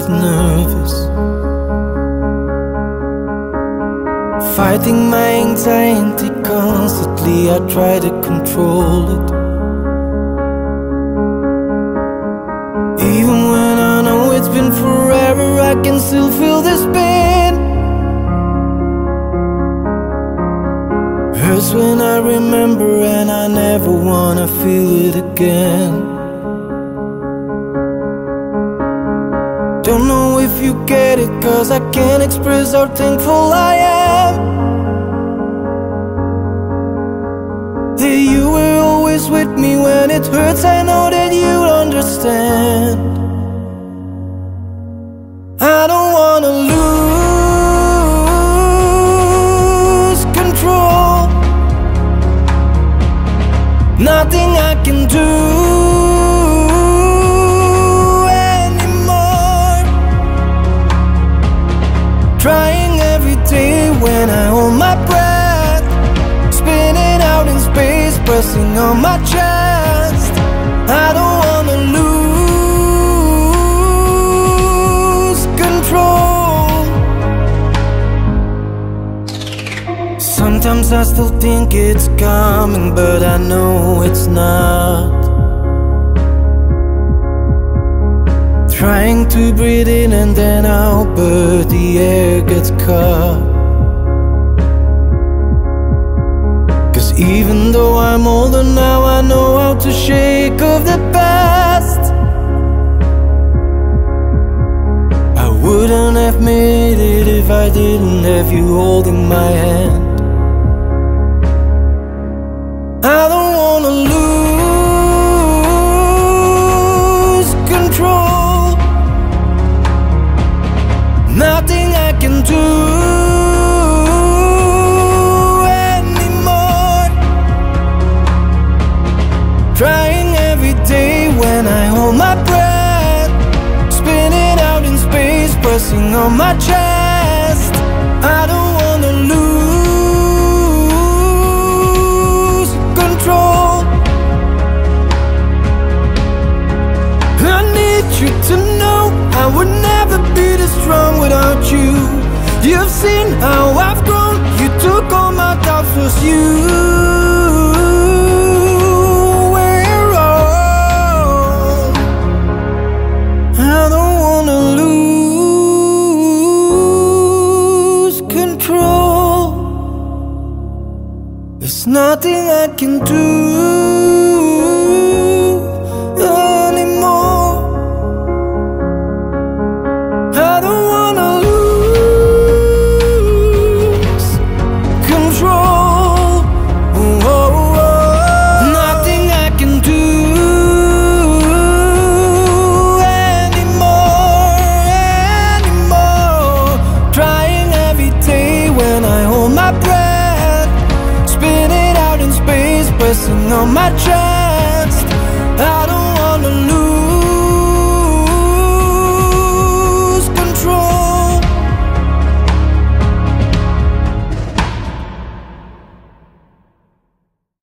bit nervous, fighting my anxiety constantly. I try to control it, even when I know it's been forever. I can still feel this pain. Hurts when I remember, and I never wanna feel it again. Don't know if you get it, 'cause I can't express how thankful I am that you were always with me when it hurts. I know that you understand. I don't wanna lose control. Nothing I can do when I hold my breath, spinning out in space, pressing on my chest. I don't wanna lose control. Sometimes I still think it's coming, but I know it's not. Trying to breathe in and then out, but the air gets caught. Even though I'm older now, I know how to shake off the past. I wouldn't have made it if I didn't have you holding my hand. I don't wanna lose control. Nothing I can do when I hold my breath, spinning out in space, pressing on my chest. I don't wanna lose control. I need you to know I would never be this strong without you. You've seen how I've grown, you took all my doubts, was you. There's nothing I can do.